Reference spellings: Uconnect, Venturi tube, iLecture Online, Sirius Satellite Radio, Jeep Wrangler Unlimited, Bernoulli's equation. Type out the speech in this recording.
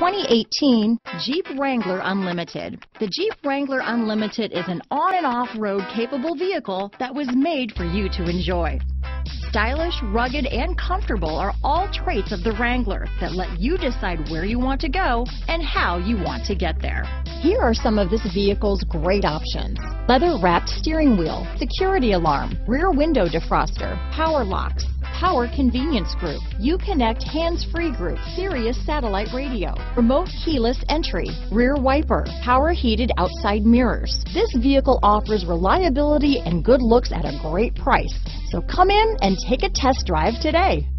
2018 Jeep Wrangler Unlimited. The Jeep Wrangler Unlimited is an on and off-road capable vehicle that was made for you to enjoy. Stylish, rugged, and comfortable are all traits of the Wrangler that let you decide where you want to go and how you want to get there. Here are some of this vehicle's great options: leather-wrapped steering wheel, security alarm, rear window defroster, power locks, power convenience group, Uconnect hands-free group, Sirius Satellite Radio, remote keyless entry, rear wiper, power heated outside mirrors. This vehicle offers reliability and good looks at a great price. So come in and take a test drive today.